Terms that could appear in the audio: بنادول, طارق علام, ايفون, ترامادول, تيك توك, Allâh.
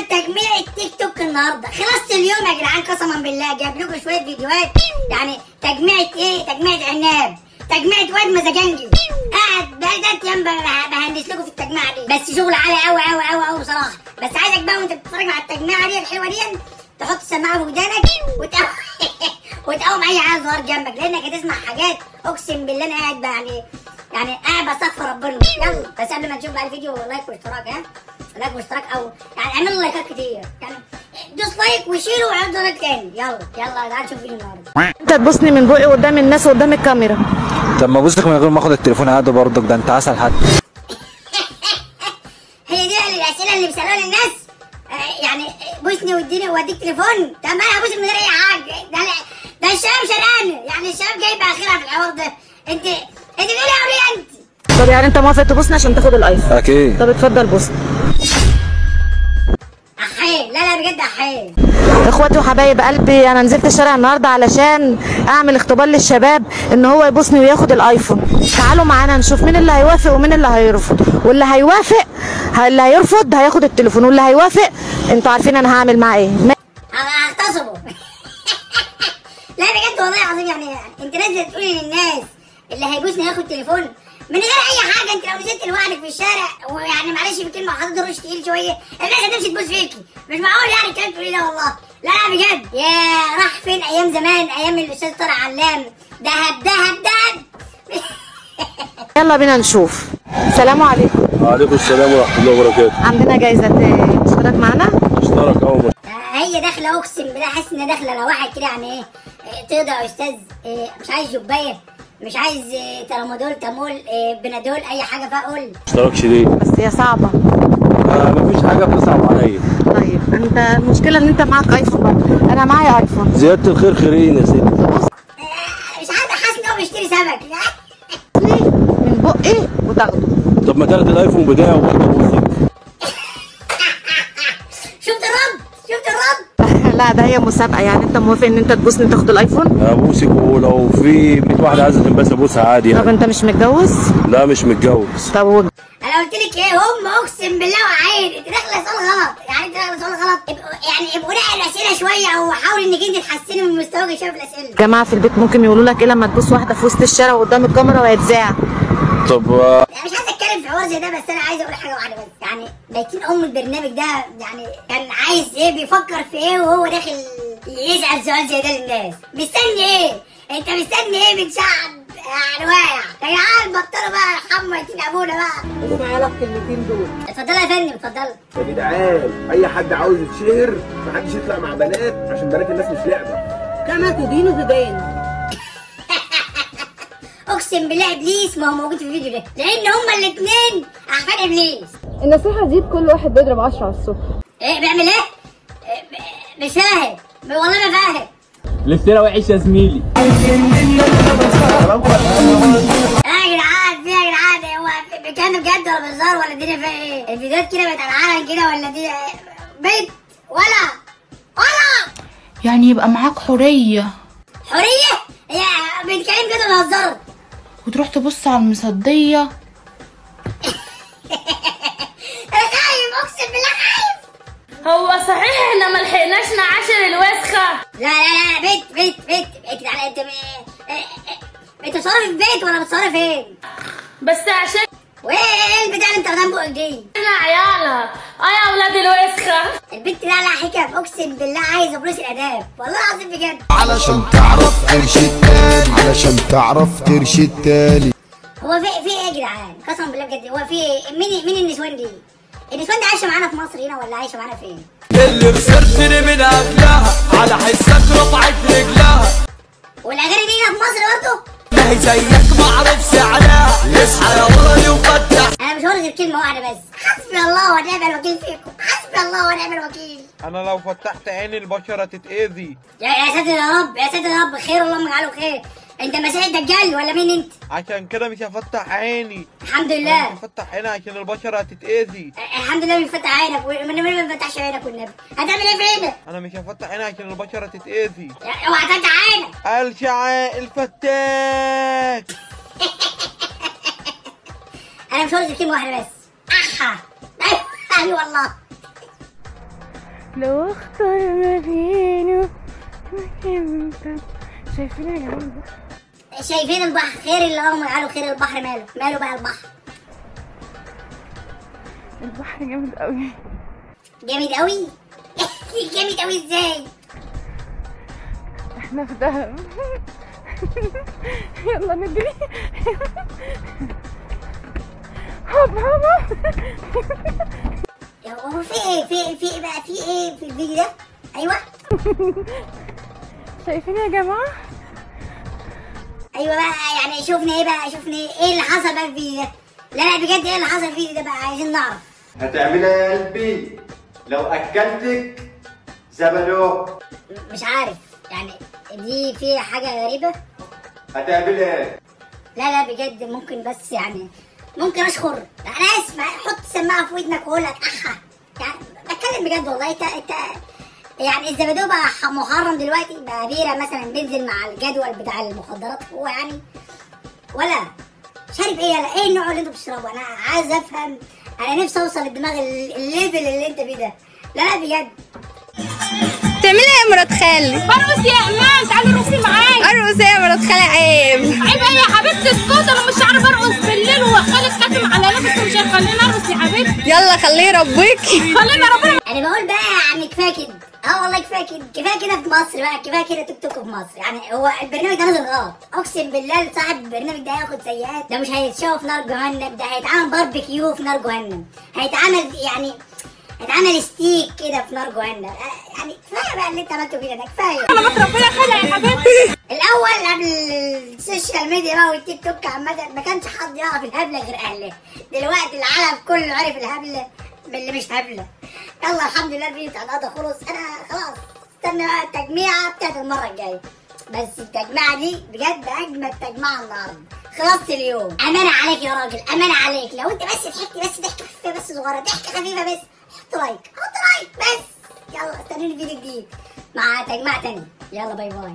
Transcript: عمل تجميع تيك توك النهارده، خلصت اليوم يا جدعان قسما بالله. جايب لكم شويه فيديوهات، يعني تجميعة ايه؟ تجميعة عناب، تجميعة واد مزاجنجي، قاعد بقى ده ايام بهندس لكم في التجميعة دي، بس شغل عالي قوي قوي قوي قوي بصراحة. بس عايزك بقى وانت بتتفرج على التجميعة دي الحلوة دي تحط السماعة في ودانك وتقوم اي حاجة ظهر جنبك، لانك هتسمع حاجات اقسم بالله انا قاعد بقى يعني قاعد بستغفر ربنا. يلا بس قبل ما نشوف بقى الفيديو، لايك واشتراك، ها لايك واشتراك، او يعني اعملوا لايكات كتير، يعني دوس لايك وشيله وعدوا لايك تاني. يلا يلا تعالوا نشوف فيديو النهارده. انت تبصني من بوقي قدام الناس وقدام الكاميرا. طب ما ابوسك من غير ما اخد التليفون عادي برضك، ده انت عسل حد. هي دي الاسئله اللي بيسالوها الناس، يعني بوسني واديني واديك تليفون؟ طب ما انا ابوسك من غير اي حاجه. ده الشباب شرقانه، يعني الشباب جايبه اخرها في الحوار ده. انت بتقولي يا وليه انت؟ طب يعني انت موافق تبوسني عشان تاخد الايفون؟ اكيد. طب اتفضل بوسني. احيه، لا لا بجد احيه. اخواتي وحبايب قلبي، انا نزلت الشارع النهارده علشان اعمل اختبار للشباب ان هو يبوسني وياخد الايفون. تعالوا معانا نشوف مين اللي هيوافق ومين اللي هيرفض، واللي هيرفض هياخد التليفون، واللي هيوافق انتوا عارفين انا هعمل معاه ايه. هغتصبه. لا بجد والله العظيم، يعني انت نازله تقولي للناس اللي هيبوسني هياخد تليفون من غير اي حاجه؟ انت لو نزلت لوحدك في الشارع، ويعني معلش في كلمه حضرتك الرش تقيل شويه، الناس هتمشي تبوس فيكي. مش معقول يعني الكلام تقوليه ده والله، لا لا بجد. يا راح فين ايام زمان، ايام الاستاذ طارق علام؟ دهب دهب دهب. يلا بينا نشوف. السلام عليكم. وعليكم السلام ورحمه الله وبركاته. عندنا جايزه اشتراك معانا؟ اشترك اول هي داخله اقسم بالله، حاسس انها داخله على واحد كده، يعني ايه تقدر يا استاذ؟ مش عايز جبايه، مش عايز ترامادول، تامول، بنادول، اي حاجه بقى قول. مشتركش ليه؟ بس هي صعبه. مفيش حاجه بتصعب عليا. طيب انت المشكله ان انت معاك ايفون بقى. انا معايا ايفون. زياده الخير خيرين يا سيدي. مش عارفه، حاسس ان هو بيشتري سمك. ليه؟ من بقي وتاخده. طب ما تاخد الايفون بتاعه وتاخده. شفت الرد؟ شفت الرد؟ لا ده هي مسابقه، يعني انت موافق ان انت تبوسني تاخد الايفون؟ ابوسك، ولو في 100 واحده عايزه تنبسط ابوسها عادي يعني. طب انت مش متجوز؟ لا مش متجوز. طب انا قلت لك ايه؟ هم اقسم بالله وعين انت داخله سؤال غلط، يعني انت داخله سؤال غلط. يعني ابقوا نقي الاسئله شويه، او حاول انك انت تحسني من مستواك شويه في الاسئله. يا جماعه في البيت ممكن يقولوا لك ايه لما تبوس واحده في وسط الشارع وقدام الكاميرا وهيتذاع؟ طب انا مش عايز اتكلم في حوار زي ده، بس انا عايز اقول حاجه واحده بس. يعني بايتين ام البرنامج ده، يعني كان عايز ايه؟ بيفكر في ايه وهو داخل يسال سؤال زي ده للناس؟ مستني ايه؟ انت مستني ايه من شعب يعني واقع؟ يا جدعان بطلوا بقى، ارحموا يتيم ابونا بقى. ايه معايا الكلمتين دول؟ اتفضل يا فندم، اتفضل. يا جدعان اي حد عاوز يتشهر ما حدش يطلع مع بنات، عشان بنات الناس مش لعبه. كما تدين تدان. اقسم بالله ابليس ما هو موجود في الفيديو ده، لان هما الاثنين احفاد ابليس. النصيحه دي بكل واحد بيضرب 10 على الصبح. ايه بيعمل ايه؟ مش فاهم والله، ما فاهم. لفترة وحش يا زميلي. يا جدعان في يا جدعان، هو بيتكلم بجد ولا بهزار ولا الدنيا فيها ايه؟ الفيديوهات كده بقت على كده ولا دي بيت ولا يعني يبقى معاك حريه. حريه؟ هي بتتكلم كده ولا بهزار؟ وتروح تبص على المصدية. انا خايف اقسم بالله، خايف. هو صحيح احنا ما لحقناش نعاشر الوسخه؟ لا لا لا بيت بيت بيت اكد على انت انت بتصرف في بيت ولا بتصرف فين؟ بس عشان وايه ايه البتاع اللي انت واخدها من بقك دي؟ انا عيالها. يا اولاد الوسخه. البنت دي لها حكم اقسم بالله، عايزه بلوس الاداب والله العظيم بجد. علشان تعرف ترشد تاني، علشان تعرف ترشد تاني. هو في ايه يا جدعان؟ قسما بالله بجد هو في ايه؟ مين النسوان دي؟ النسوان دي عايشه معانا في مصر هنا ولا عايشه معانا فين؟ اللي خسرتني من اكلها على حسك رفعت رجلها. والاغاني دي هنا في مصر برضه؟ ما هي زيك معروف سعرها، اصحى يا وراني وفتح. انا مش هقول غير كلمه واحده بس، حسبي الله ونعم الوكيل فيكم، حسبي الله ونعم الوكيل. انا لو فتحت عيني البشره تتاذي. يا ساتر يا رب، يا ساتر يا رب، خير اللهم اجعله خير. انت مسيح الدجال ولا مين انت؟ عشان كده مش هفتح عيني. الحمد لله. مش هفتح عيني عشان البشره هتتاذي. الحمد لله مش هفتح عينك، ما تفتحش عينك والنبي. هتعمل ايه في عينك؟ انا مش هفتح عيني عشان البشره هتتاذي. اوعى تفتح عينك. الشعاع الفتاك. انا مش هقول كلمه واحده بس. احا. ايوه والله. لو اختار ما بينه وانت. شايفين يا جماعه؟ شايفين البحر خير اللي اغمض عليه خير. البحر ماله؟ ماله بقى البحر؟ البحر جامد قوي. جامد قوي؟ جامد قوي ازاي؟ احنا في دهب. يلا ندري. هوب هوب. هو في ايه؟ في ايه بقى؟ في ايه في الفيديو ده؟ ايوه. شايفين يا جماعه؟ ايوه بقى، يعني شوفنا ايه بقى؟ شوفنا ايه اللي حصل بقى في الفيديو ده؟ لا بجد ايه اللي حصل فيه ده بقى؟ عايزين نعرف. هتعملها يا قلبي لو اكلتك زبلوك. مش عارف يعني دي فيها حاجه غريبه. هتعملها؟ لا بجد ممكن، بس يعني ممكن اشخر. انا اسمع، حط سماعه في ودنك واقول لك احا. يعني بتكلم بجد والله. انت يعني الزبادو بقى محرم دلوقتي، بقى بيره مثلا بينزل مع الجدول بتاع المخدرات هو يعني، ولا شارب ايه؟ يلا ايه النوع اللي انتوا بتشربه؟ انا عايز افهم، انا نفسي اوصل للدماغ الليفل اللي انت فيه ده. لا بجد بتعملي ايه يا مرات خالي؟ برقص يا امان، تعالي رقصي معايا. ارقص ايه يا مرات خالي؟ عيب عيب ايه يا حبيبتي؟ اسكت، انا مش عارف ارقص بالليل وخالك كاتم على نفسه مش هيخليني ارقص يا حبيبتي. يلا خليه يربيكي، خلينا ربنا. انا بقول بقى يعني كفايه كده. والله كفايه كده، كفايه كده في مصر بقى، كفايه كده تيك توك في مصر. يعني هو البرنامج ده نازل غلط، اقسم بالله صاحب البرنامج ده هياخد سيئات، ده مش هيتشاف في نار جهنم، ده هيتعمل باربيكيو في نار جهنم، هيتعمل يعني اتعمل ستيك كده في نار جهنم. يعني كفايه بقى اللي انت عملته كده، ده كفايه. كلامك ربنا خدع يا حبيبتي. الاول قبل السوشيال ميديا بقى والتيك توك عامه ما كانش حد يعرف الهبله غير اهلها. دلوقتي العالم كله عرف الهبله من اللي مش هبله. يلا الحمد لله الفيديو بتاعنا ده خلص. انا خلاص استنى بقى التجميعه بتاعت المره الجايه، بس التجميعه دي بجد اجمد تجميعه النهارده. خلصت اليوم، امانه عليك يا راجل، امانه عليك. لو انت بس ضحكتي بس ضحكه خفيفه بس صغيره، ضحكه خفيفه بس، حط لايك بس. يلا استنوني فيديو جديد مع تجميع تاني. يلا باي باي.